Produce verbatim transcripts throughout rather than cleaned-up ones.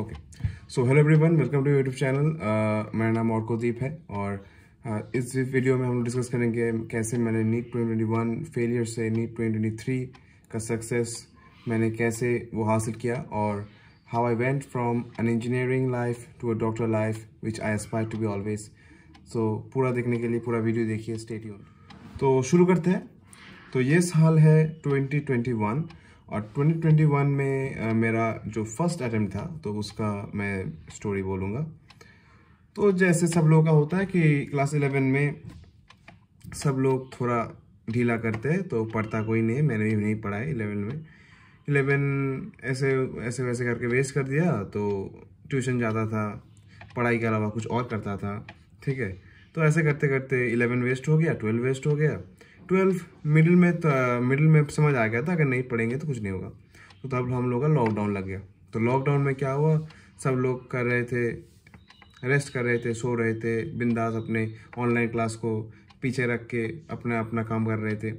Okay so hello everyone, welcome to YouTube channel. मेरा नाम अर्कोदीप है और uh, इस वीडियो में हम डिस्कस करेंगे कैसे मैंने NEET twenty twenty one failure से नीट ट्वेंटी ट्वेंटी थ्री का सक्सेस मैंने कैसे वो हासिल किया और how I went from an engineering life to a doctor life which I aspire to be always. So पूरा देखने के लिए पूरा वीडियो देखिए, स्टे ट्यून्ड। तो शुरू करते हैं। तो ये साल है ट्वेंटी ट्वेंटी वन और ट्वेंटी ट्वेंटी वन में आ, मेरा जो फर्स्ट अटेम्प्ट था तो उसका मैं स्टोरी बोलूँगा। तो जैसे सब लोगों का होता है कि क्लास इलेवन में सब लोग थोड़ा ढीला करते हैं, तो पढ़ता कोई नहीं, मैंने भी नहीं पढ़ा है इलेवन में। इलेवन ऐसे ऐसे वैसे करके वेस्ट कर दिया, तो ट्यूशन जाता था, पढ़ाई के अलावा कुछ और करता था, ठीक है। तो ऐसे करते करते इलेवन वेस्ट हो गया, ट्वेल्व वेस्ट हो गया, ट्वेल्व मिडिल में मिडिल में समझ आ गया था अगर नहीं पढ़ेंगे तो कुछ नहीं होगा। तो तब हम लोग का लॉकडाउन लग गया। तो लॉकडाउन में क्या हुआ, सब लोग कर रहे थे, रेस्ट कर रहे थे, सो रहे थे, बिंदास अपने ऑनलाइन क्लास को पीछे रख के अपना अपना काम कर रहे थे।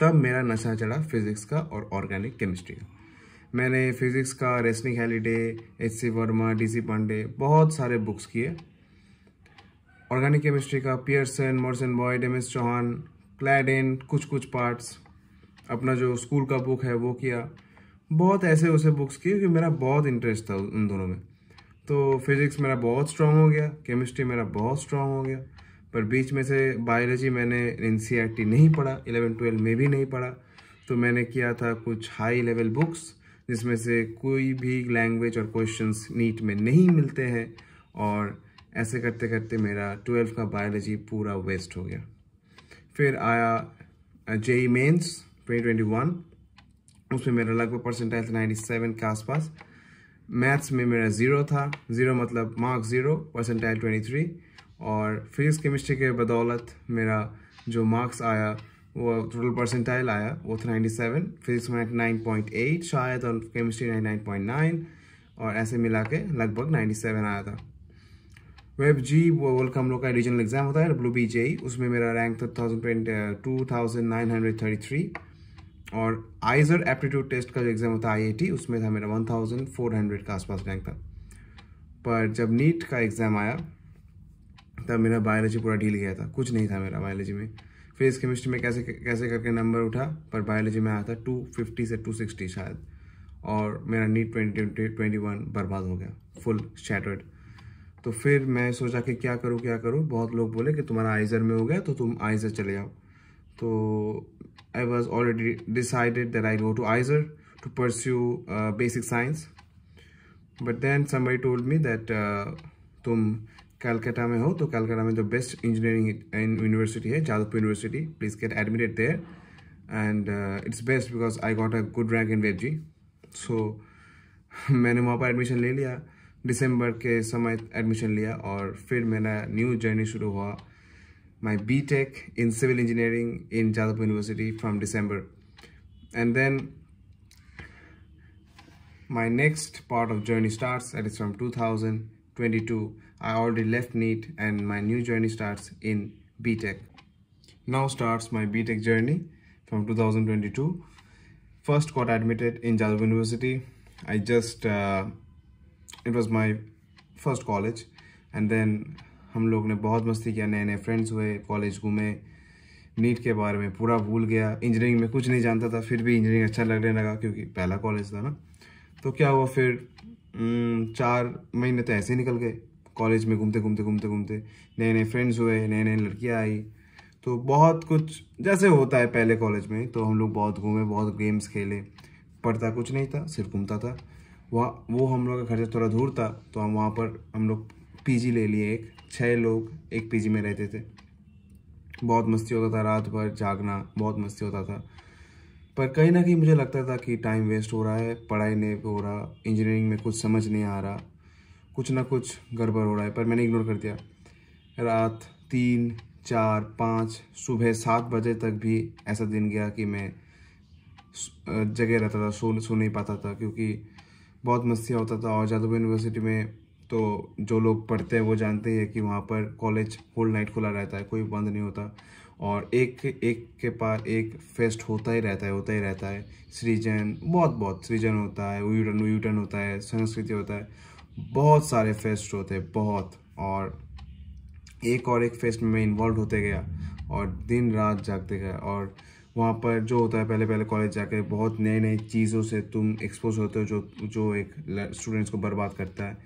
तब मेरा नशा चढ़ा फिज़िक्स का और ऑर्गेनिक केमिस्ट्री का। मैंने फिज़िक्स का Resnick Halliday, H Verma, D Pandey, बहुत सारे बुक्स किए। ऑर्गेनिक केमिस्ट्री का Pearson, Morrison Boyd, M Chauhan, Clayden, कुछ कुछ पार्ट्स, अपना जो स्कूल का बुक है वो किया। बहुत ऐसे उसे बुक्स किए क्योंकि मेरा बहुत इंटरेस्ट था उन दोनों में। तो फिज़िक्स मेरा बहुत स्ट्रांग हो गया, केमिस्ट्री मेरा बहुत स्ट्रांग हो गया, पर बीच में से बायोलॉजी मैंने N C E R T नहीं पढ़ा, इलेवन ट्वेल्व में भी नहीं पढ़ा। तो मैंने किया था कुछ हाई लेवल बुक्स जिसमें से कोई भी लैंग्वेज और क्वेश्चंस नीट में नहीं मिलते हैं, और ऐसे करते करते मेरा ट्वेल्व का बायोलॉजी पूरा वेस्ट हो गया। फिर आया JEE mains twenty twenty one, उसमें मेरा लगभग परसेंटाइल नाइन्टी सेवन के आसपास। मैथ्स में मेरा ज़ीरो था, ज़ीरो मतलब mark zero, percentile twenty three, और फिजिक्स केमिस्ट्री के बदौलत मेरा जो मार्क्स आया वो टोटल परसेंटाइल आया वो था नाइन्टी सेवन, फिजिक्स में नाइन पॉइंट एट शायद और chemistry ninety nine point nine, और ऐसे मिला के लगभग नाइन्टी सेवन आया था। वेब जी वो वर्ल्ड का हम लोग का रीजनल एग्जाम होता है डब्ल्यू बी जे ई, उसमें मेरा रैंक था two thousand nine hundred thirty three, और आइजर एप्टीट्यूड टेस्ट का जो एग्ज़ाम होता है आई ए टी, उसमें था मेरा वन थाउजेंड फोर हंड्रेड का आसपास रैंक था। पर जब नीट का एग्ज़ाम आया तब मेरा बायोलॉजी पूरा ढील गया था, कुछ नहीं था मेरा बायोलॉजी में। फिजिक्स केमिस्ट्री में कैसे कैसे करके नंबर उठा, पर बायोलॉजी में आया था टू फिफ्टी से टू सिक्सटी शायद, और मेरा नीट ट्वेंटी ट्वेंटी वन बर्बाद हो गया, फुल शैटर्ड। तो फिर मैं सोचा कि क्या करूं क्या करूं। बहुत लोग बोले कि तुम्हारा आइजर में हो गया तो तुम आइजर चले जाओ। तो I was already decided that I go to IISER to pursue basic science, but then somebody told me that तुम कलकत्ता में हो, तो कलकत्ता में जो बेस्ट इंजीनियरिंग यूनिवर्सिटी है, Jadavpur university, please get admitted there and it's best because I got a good rank in वेब जी। So मैंने वहाँ पर एडमिशन ले लिया, दिसंबर के समय एडमिशन लिया, और फिर मेरा न्यू जर्नी शुरू हुआ, my BTech in civil engineering in Jadavpur university from December, and then my next part of journey starts at is from two thousand twenty two. I already left NEET and my new journey starts in BTech. Now starts my BTech journey from two thousand twenty two. First got admitted in Jadavpur university, I just it was my first college, and then हम लोग ने बहुत मस्ती किया, नए नए friends हुए, college घूमे, नीट के बारे में पूरा भूल गया, इंजीनियरिंग में कुछ नहीं जानता था फिर भी इंजीनियरिंग अच्छा लगने लगा क्योंकि पहला कॉलेज था ना। तो क्या हुआ फिर न, चार महीने तो ऐसे ही निकल गए कॉलेज में घूमते घूमते घूमते घूमते, नए नए फ्रेंड्स हुए, नए नए लड़कियाँ आई, तो बहुत कुछ जैसे होता है पहले कॉलेज में। तो हम लोग बहुत घूमे, बहुत गेम्स खेले, पढ़ता कुछ नहीं था, सिर्फ घूमता था। वहाँ वो हम लोग का घर से थोड़ा दूर था, तो हम वहाँ पर हम लोग पीजी ले लिए, एक छः लोग एक पीजी में रहते थे। बहुत मस्ती होता था, रात भर जागना, बहुत मस्ती होता था, पर कहीं ना कहीं मुझे लगता था कि टाइम वेस्ट हो रहा है, पढ़ाई नहीं हो रहा, इंजीनियरिंग में कुछ समझ नहीं आ रहा, कुछ ना कुछ गड़बड़ हो रहा है, पर मैंने इग्नोर कर दिया। रात तीन, चार, पाँच, सुबह सात बजे तक भी ऐसा दिन गया कि मैं जगह रहता था, सो सो नहीं पाता था क्योंकि बहुत मस्ती होता था। और जादवपुर यूनिवर्सिटी में तो जो लोग पढ़ते हैं वो जानते हैं कि वहाँ पर कॉलेज होल नाइट खुला रहता है, कोई बंद नहीं होता, और एक एक के पास एक फेस्ट होता ही रहता है होता ही रहता है सृजन, बहुत बहुत सृजन होता है, व्यूटन व्यूटन होता है, संस्कृति होता है, बहुत सारे फेस्ट होते हैं बहुत। और एक और एक फेस्ट में मैं इन्वॉल्व होते गया और दिन रात जागते गया। और वहाँ पर जो होता है, पहले पहले कॉलेज जाके बहुत नई नई चीज़ों से तुम एक्सपोज होते हो जो जो एक स्टूडेंट्स को बर्बाद करता है,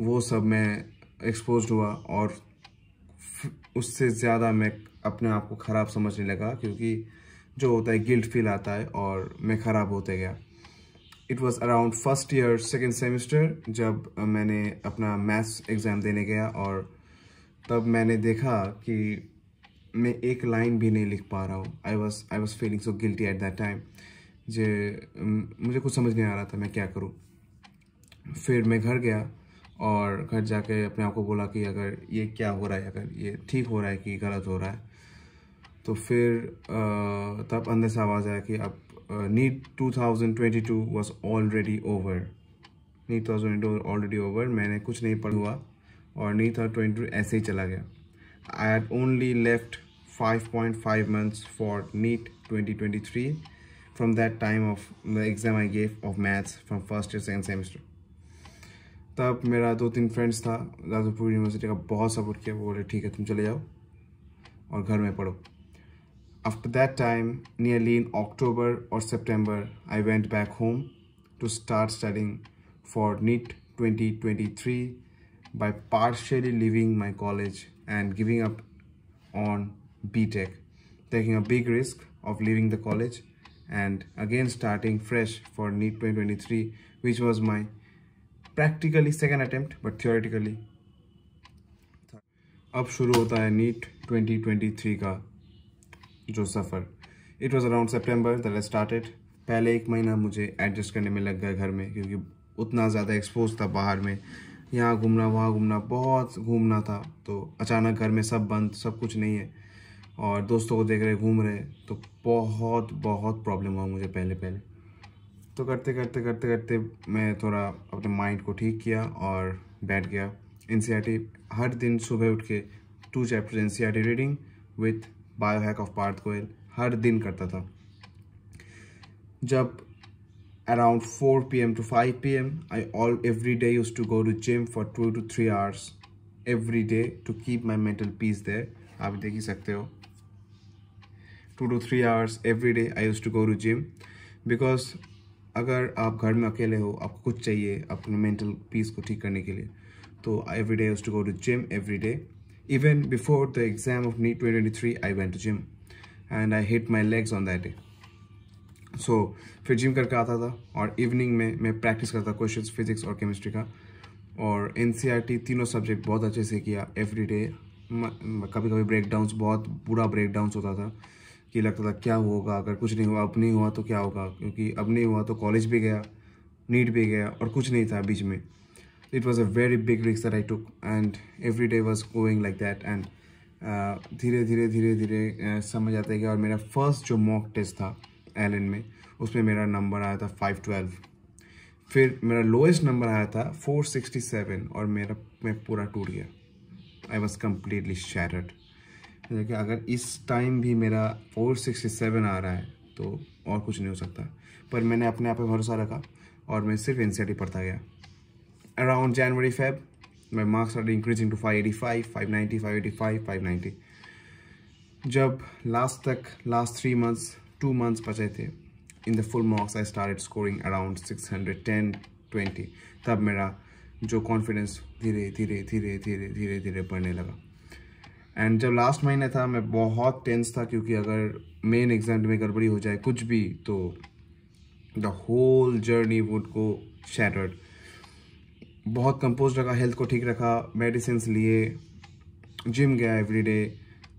वो सब मैं एक्सपोज हुआ। और उससे ज़्यादा मैं अपने आप को ख़राब समझने लगा, क्योंकि जो होता है गिल्ट फील आता है और मैं ख़राब होते गया। It was around first year second semester जब मैंने अपना मैथ्स एग्ज़ाम देने गया, और तब मैंने देखा कि मैं एक लाइन भी नहीं लिख पा रहा हूँ। I was I was feeling so guilty at that time, जे मुझे कुछ समझ नहीं आ रहा था मैं क्या करूँ। फिर मैं घर गया और घर जाके अपने आप को बोला कि अगर ये क्या हो रहा है, अगर ये ठीक हो रहा है कि गलत हो रहा है। तो फिर आ, तब अंदर से आवाज़ आया कि अब NEET two thousand twenty two was already over, NEET two thousand twenty two already over. मैंने कुछ नहीं पढ़ा हुआ और नीट ट्वेंटी टू ऐसे ही चला गया। I had only left five point five months for NEET twenty twenty three from that time of the exam I gave off maths from first year second semester. तब मेरा दो तीन friends था, Jadavpur university का बहुत सपोर्ट किया, वो बोले ठीक है तुम चले जाओ और घर में पढ़ो। After that time nearly in October और September I went back home to start studying for NEET twenty twenty three by partially living my college and giving up on BTech, taking a big risk of living the college and again starting fresh for NEET twenty twenty three which was my practically second attempt but theoretically. अब शुरू होता है NEET twenty twenty three का जो सफ़र। It was around September that I started. पहले एक महीना मुझे एडजस्ट करने में लग गया घर में, क्योंकि उतना ज़्यादा एक्सपोज था बाहर में, यहाँ घूमना वहाँ घूमना, बहुत घूमना था। तो अचानक घर में सब बंद, सब कुछ नहीं है और दोस्तों को देख रहे घूम रहे, तो बहुत बहुत प्रॉब्लम हुआ मुझे पहले पहले। तो करते करते करते करते मैं थोड़ा अपने माइंड को ठीक किया और बैठ गया। एनसीईआरटी हर दिन सुबह उठ के two chapters NCERT reading with biohack of Parth Kohl हर दिन करता था। जब around four P M to five P M I all every day use to go to gym for two two three hours every day to keep my mental peace there. आप देख ही सकते हो, two two three hours every day I use to go to gym, because अगर आप घर में अकेले हो, आपको कुछ चाहिए अपने मेंटल पीस को ठीक करने के लिए, तो every day used to go to gym every day. Even before the exam of NEET twenty twenty three I went to gym and I hit my legs on that day. So फिर gym करके आता था और evening में मैं practice करता questions physics और chemistry का। और एनसीईआरटी तीनों सब्जेक्ट बहुत अच्छे से किया एवरी डे। कभी कभी ब्रेकडाउंस, बहुत बुरा ब्रेकडाउंस होता था कि लगता था क्या होगा अगर कुछ नहीं हुआ, अब नहीं हुआ तो क्या होगा, क्योंकि अब नहीं हुआ तो कॉलेज भी गया, नीट भी गया और कुछ नहीं था बीच में। It was a very big risk that I took and every day was going like that. And धीरे धीरे धीरे धीरे समझ आता गया। और मेरा फर्स्ट जो मॉक टेस्ट था एलन में, उसमें मेरा नंबर आया था फाइव ट्वेल्व। फिर मेरा लोएस्ट नंबर आया था फोर सिक्सटी सेवन, और मेरा मैं पूरा टूट गया। I was completely shattered. देखिए अगर इस टाइम भी मेरा फोर सिक्सटी सेवन आ रहा है तो और कुछ नहीं हो सकता। पर मैंने अपने आप पर भरोसा रखा और मैं सिर्फ एनसीईआरटी पढ़ता गया। Around January Feb my marks are increasing to five eighty five, five ninety, five eighty five, five ninety. जब लास्ट तक last three months two months बचे थे in the full marks, I started scoring around six hundred ten twenty. तब मेरा जो confidence धीरे धीरे धीरे धीरे धीरे धीरे बढ़ने लगा। एंड जब लास्ट महीने था, मैं बहुत टेंस था, क्योंकि अगर मेन एग्जाम में गड़बड़ी हो जाए कुछ भी तो the whole journey would go shattered. बहुत कंपोज रखा, हेल्थ को ठीक रखा, मेडिसिन्स लिए, जिम गया एवरीडे,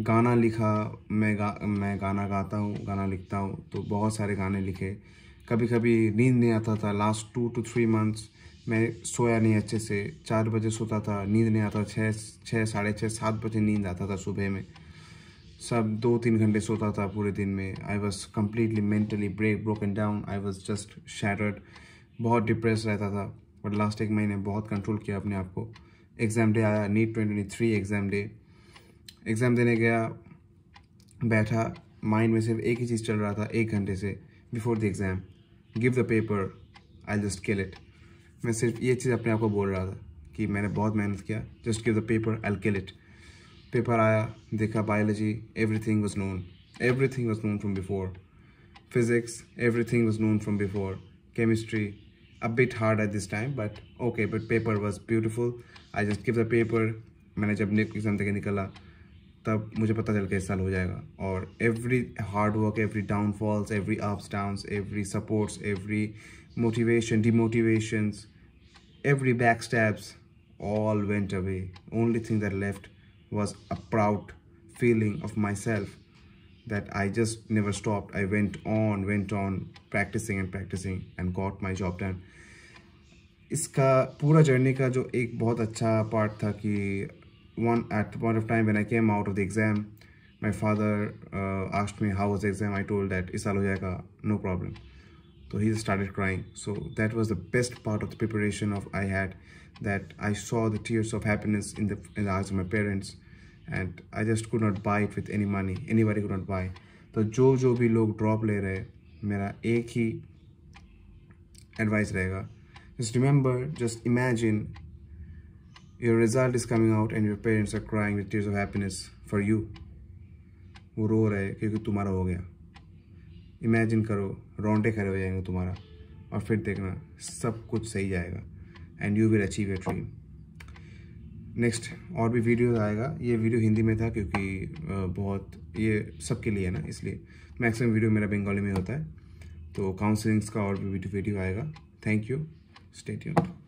गाना लिखा। मैं गा मैं गाना गाता हूँ, गाना लिखता हूँ, तो बहुत सारे गाने लिखे। कभी कभी नींद नहीं आता था। Last two two three months मैं सोया नहीं अच्छे से, चार बजे सोता था, नींद नहीं आता, छः छः साढ़े छः सात बजे नींद आता था सुबह में। सब दो तीन घंटे सोता था पूरे दिन में। I was completely mentally break broken down. I was just shattered, बहुत डिप्रेस रहता था। बट लास्ट एक महीने बहुत कंट्रोल किया अपने आप को। एग्ज़ाम डे आया, NEET twenty twenty three exam day. Exam देने गया, बैठा, माइंड में सिर्फ एक ही चीज़ चल रहा था एक घंटे से, before the exam give the paper I just kill it. मैं सिर्फ ये चीज़ अपने आप को बोल रहा था कि मैंने बहुत मेहनत किया, just give the paper I kill it. Paper आया, देखा biology everything was known, everything was known from before, physics everything was known from before, chemistry a bit hard at this time but okay, but paper was beautiful, I just give the paper। मैंने जब NEET exam देकर निकला तब मुझे पता चल गया इस साल हो जाएगा, और every hard work, every downfalls, every ups downs, every supports, every motivation, demotivations, every back stabs all went away। Only thing that left was a proud feeling of myself that I just never stopped, I went on went on practicing and practicing and got my job done। इसका पूरा journey का जो एक बहुत अच्छा part था कि one at one of time when I came out of the exam, my father uh, asked me how was the exam, I told that इस साल हो जाएगा, no problem, so he started crying। So that was the best part of the preparation of I had, that I saw the tears of happiness in the in the eyes of my parents and I just could not buy it with any money, anybody could not buy। तो जो जो भी लोग drop ले रहे, मेरा एक ही एडवाइस रहेगा, just remember, just imagine your result is coming out and your parents are crying with tears of happiness for you। वो रो रहे क्योंकि तुम्हारा हो गया। इमेजिन करो, रोंडे खड़े हो जाएंगे तुम्हारा, और फिर देखना सब कुछ सही जाएगा and you will achieve your dream. Next और भी वीडियोस आएगा। ये वीडियो हिंदी में था क्योंकि बहुत ये सबके लिए है ना, इसलिए मैक्सिमम वीडियो मेरा बंगाली में होता है। तो काउंसलिंग्स का और भी वीडियो वीडियो आएगा। Thank you, stay tuned.